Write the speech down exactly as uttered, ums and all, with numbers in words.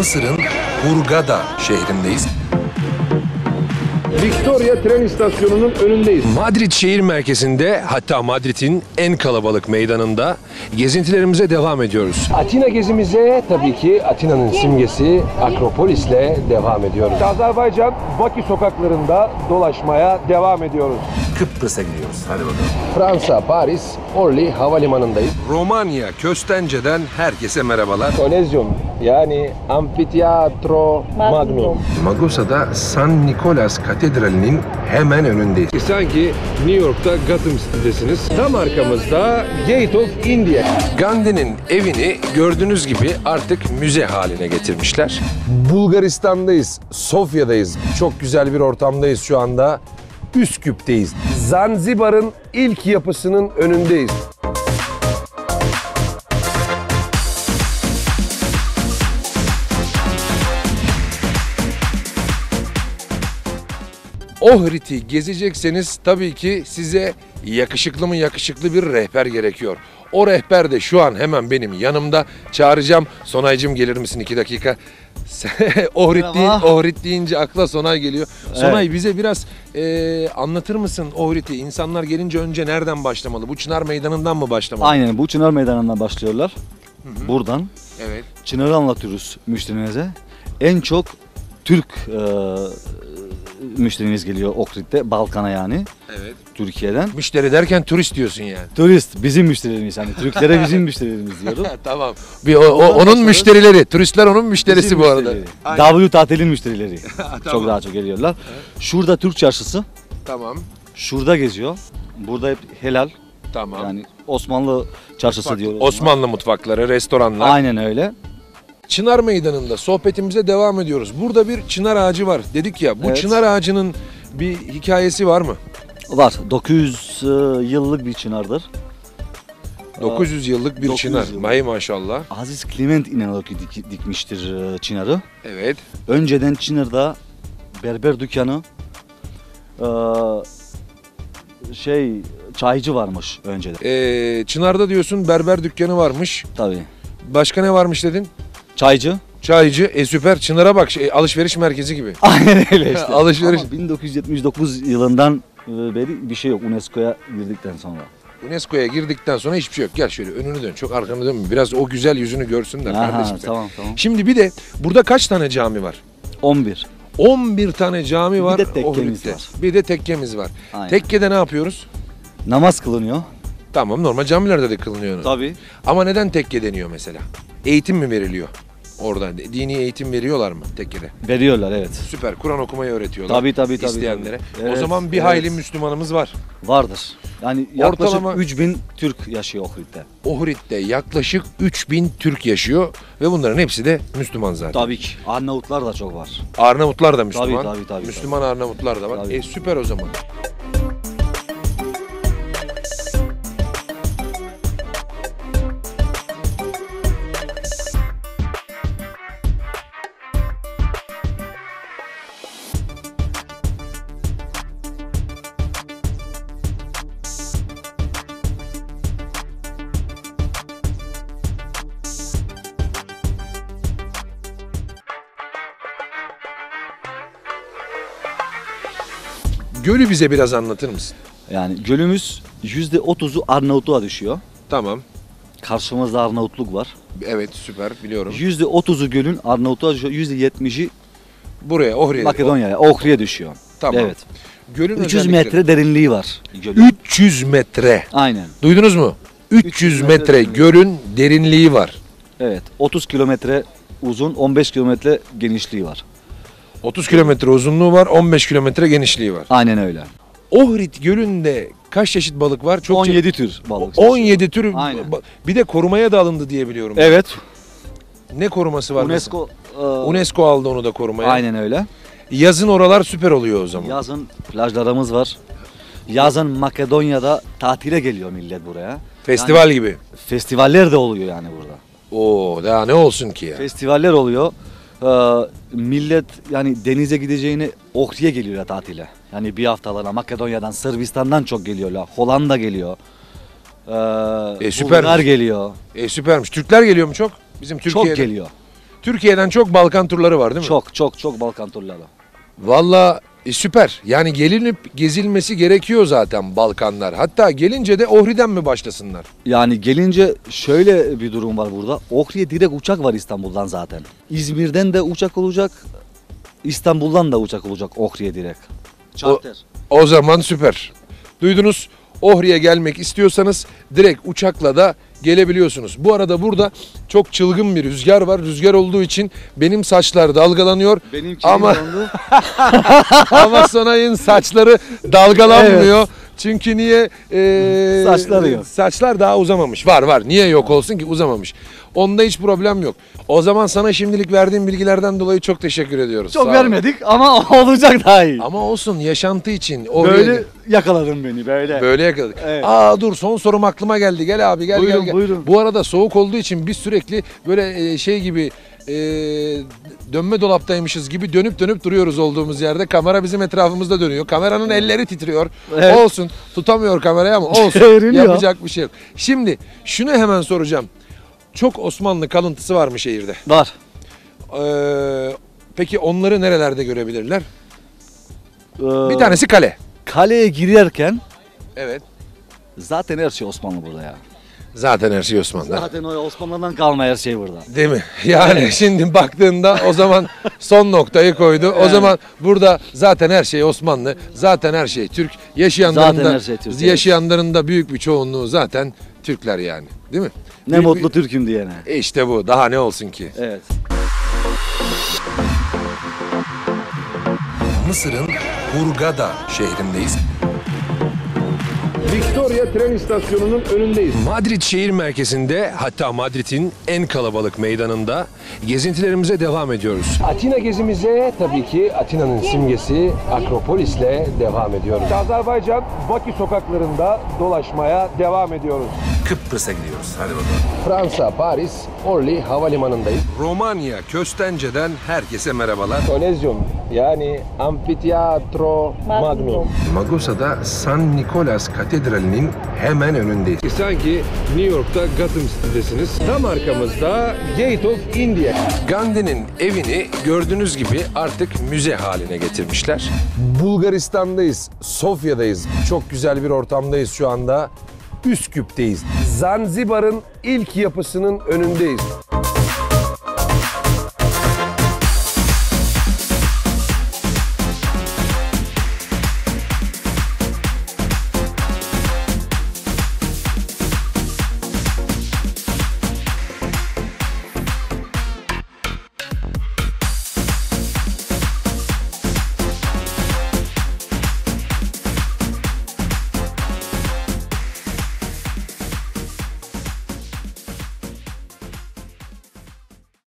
Mısır'ın Hurghada şehrindeyiz. Victoria tren istasyonunun önündeyiz. Madrid şehir merkezinde, hatta Madrid'in en kalabalık meydanında gezintilerimize devam ediyoruz. Atina gezimize tabii ki Atina'nın simgesi Akropolis'le devam ediyoruz. Azerbaycan, Bakı sokaklarında dolaşmaya devam ediyoruz. Kıbrıs'a gidiyoruz, hadi bakalım. Fransa, Paris, Orly havalimanındayız. Romanya, Köstence'den herkese merhabalar. Kolezyum, yani Amfiteatro Magnum. Magosa'da San Nicolas Katedrali'nin hemen önündeyiz. Sanki New York'ta Gotham City'desiniz. Tam arkamızda Gate of India. Gandhi'nin evini gördüğünüz gibi artık müze haline getirmişler. Bulgaristan'dayız, Sofya'dayız. Çok güzel bir ortamdayız şu anda. Üsküp'teyiz. Zanzibar'ın ilk yapısının önündeyiz. Ohrid'i gezecekseniz tabii ki size yakışıklı mı yakışıklı bir rehber gerekiyor. O rehber de şu an hemen benim yanımda. Çağıracağım. Sonay'cığım, gelir misin iki dakika? Ohrid, deyin, Ohrid deyince akla Sonay geliyor. Sonay, evet, bize biraz e, anlatır mısın Ohrid'i? İnsanlar gelince önce nereden başlamalı? Bu Çınar Meydanı'ndan mı başlamalı? Aynen, bu Çınar Meydanı'ndan başlıyorlar. Hı-hı. Buradan. Evet. Çınar'ı anlatıyoruz müşterinize. En çok Türk e, müşteriniz geliyor Ohrid'de, Balkan'a yani. Evet. Türkiye'den. Müşteri derken turist diyorsun yani. Turist, bizim müşterilerimiz yani. Türklere bizim müşterilerimiz diyorum. Tamam. Bir, o, o, onun müşterileri, turistler onun müşterisi bizim bu müşterileri. Arada. W tatilin müşterileri. Tamam. Çok daha çok geliyorlar. Evet. Şurada Türk çarşısı. Tamam. Şurada geziyor. Burada hep helal. Tamam. Yani Osmanlı çarşısı Mutfak. diyoruz. Osmanlı ona. mutfakları, restoranlar. Aynen öyle. Çınar Meydanı'nda sohbetimize devam ediyoruz. Burada bir çınar ağacı var dedik ya. Bu evet. çınar ağacının bir hikayesi var mı? Var. dokuz yüz yıllık bir çınardır. dokuz yüz yıllık bir dokuz yüz çınar. May maşallah. Aziz Clement inanılır ki dik, dikmiştir çınarı. Evet. Önceden Çınar'da berber dükkanı, şey çaycı varmış önceden. Ee, Çınar'da diyorsun berber dükkanı varmış. Tabii. Başka ne varmış dedin? Çaycı. Çaycı, e süper. Çınar'a bak, şey, alışveriş merkezi gibi. Aynen öyle işte. Alışveriş. Ama bin dokuz yüz yetmiş dokuz yılından beri bir şey yok, UNESCO'ya girdikten sonra. UNESCO'ya girdikten sonra hiçbir şey yok. Gel şöyle önünü dön, çok arkanı dönme. Biraz o güzel yüzünü görsünler kardeşim. Tamam tamam. Şimdi bir de burada kaç tane cami var? on bir. on bir tane cami var. Bir de tekkemiz var. Bir de tekkemiz var. Aynen. Tekkede ne yapıyoruz? Namaz kılınıyor. Tamam, normal camilerde de kılınıyor. Tabii. Ama neden tekke deniyor mesela? Eğitim mi veriliyor orada? Dini eğitim veriyorlar mı tekkede? Veriyorlar, evet. Süper. Kur'an okumayı öğretiyorlar. Tabii tabii tabii. İsteyenlere. Tabii. Evet, o zaman bir evet. hayli Müslümanımız var. Vardır. Yani yaklaşık ortalama üç bin Türk yaşıyor Ohrid'de. Ohrid'de yaklaşık üç bin Türk yaşıyor ve bunların hepsi de Müslüman zaten. Tabii ki. Arnavutlar da çok var. Arnavutlar da Müslüman. Tabii tabii tabii. Müslüman tabii. Arnavutlar da var. Tabii. E süper o zaman. Gölü bize biraz anlatır mısın? Yani gölümüz yüzde otuzu Arnavutluğa düşüyor. Tamam. Karşımızda Arnavutluk var. Evet, süper, biliyorum. yüzde otuzu gölün Arnavutluğa düşüyor, yüzde yetmişi buraya, Ohri'ye, Makedonya'ya, Ohri'ye düşüyor. Tamam. Evet. Gölün üç yüz özellikle... metre derinliği var. Gölün. üç yüz metre. Aynen. Duydunuz mu? üç yüz, üç yüz metre, metre gölün derinliği var. Evet, otuz kilometre uzun, on beş kilometre genişliği var. otuz kilometre uzunluğu var, on beş kilometre genişliği var. Aynen öyle. Ohrid Gölü'nde kaç çeşit balık var? Çok on yedi tür balık. on yedi var. Tür. Aynen. Bir de korumaya da alındı diye biliyorum. Evet. Ne koruması var? UNESCO. E... UNESCO aldı onu da korumaya. Aynen öyle. Yazın oralar süper oluyor o zaman. Yazın plajlarımız var. Yazın Makedonya'da tatile geliyor millet buraya. Festival yani, gibi. Festivaller de oluyor yani burada. Oo, daha ne olsun ki ya. Festivaller oluyor. Ee, millet yani denize gideceğini Ohri'ye geliyorlar tatile. Yani bir haftalarına Makedonya'dan, Sırbistan'dan çok geliyorlar. Hollanda geliyor. Ee, e, Bulgar geliyor. E, süpermiş. Türkler geliyor mu çok? Bizim Türkiye'de. Çok geliyor. Türkiye'den çok Balkan turları var değil mi? Çok çok çok Balkan turları. Valla e, süper. Yani gelinip gezilmesi gerekiyor zaten Balkanlar. Hatta gelince de Ohri'den mi başlasınlar? Yani gelince şöyle bir durum var burada. Ohri'ye direkt uçak var İstanbul'dan zaten. İzmir'den de uçak olacak. İstanbul'dan da uçak olacak Ohri'ye direkt. Charter. O, o zaman süper. Duydunuz. Ohri'ye gelmek istiyorsanız direkt uçakla da gelebiliyorsunuz. Bu arada burada çok çılgın bir rüzgar var. Rüzgar olduğu için benim saçlar dalgalanıyor. Benimki ama ama Sonay'ın saçları dalgalanmıyor. Evet. Çünkü niye? E, saçlar yok. Saçlar daha uzamamış. Var var. Niye yok olsun ki, uzamamış. Onda hiç problem yok. O zaman sana şimdilik verdiğim bilgilerden dolayı çok teşekkür ediyoruz. Çok vermedik ama olacak daha iyi. Ama olsun, yaşantı için. Oraya... Böyle yakaladın beni böyle. Böyle yakaladın. Evet. Aa dur, son sorum aklıma geldi. Gel abi gel. Buyurun, gel. Buyurun. Bu arada soğuk olduğu için biz sürekli böyle şey gibi... Ee, dönme dolaptaymışız gibi dönüp dönüp duruyoruz olduğumuz yerde. Kamera bizim etrafımızda dönüyor. Kameranın evet. elleri titriyor. Evet. Olsun. Tutamıyor kamerayı ama olsun. Yapacak bir şey yok. Şimdi şunu hemen soracağım. Çok Osmanlı kalıntısı var mı şehirde? Var. Ee, peki onları nerelerde görebilirler? Ee, bir tanesi kale. Kaleye girerken evet. Zaten her şey Osmanlı burada ya. Zaten her şey Osmanlı'da. Zaten o Osmanlı'dan kalma her şey burada. Değil mi? Yani evet. Şimdi baktığında o zaman son noktayı koydu. Evet. O zaman burada zaten her şey Osmanlı, zaten her şey Türk. Yaşayanların da, şey Türk, yaşayanların da büyük bir çoğunluğu zaten Türkler yani. Değil mi? Ne büyük mutlu bir... Türk'üm diyene. İşte bu. Daha ne olsun ki? Evet. Mısır'ın Hurghada şehrindeyiz. Victoria tren istasyonunun önündeyiz. Madrid şehir merkezinde, hatta Madrid'in en kalabalık meydanında gezintilerimize devam ediyoruz. Atina gezimize tabii ki Atina'nın simgesi Akropolis'le devam ediyoruz. Azerbaycan, Bakı sokaklarında dolaşmaya devam ediyoruz. Kıbrıs'a gidiyoruz. Hadi bakalım. Fransa, Paris, Orly havalimanındayız. Romanya, Köstence'den herkese merhabalar. Kolezyum yani Amfiteatro Magnum. Magosa'da San Nicolas Katedrali'nin hemen önündeyiz. Sanki New York'ta Gotham City'desiniz. Tam arkamızda Gate of India. Gandhi'nin evini gördüğünüz gibi artık müze haline getirmişler. Bulgaristan'dayız, Sofya'dayız. Çok güzel bir ortamdayız şu anda. Üsküp'teyiz. Zanzibar'ın ilk yapısının önündeyiz.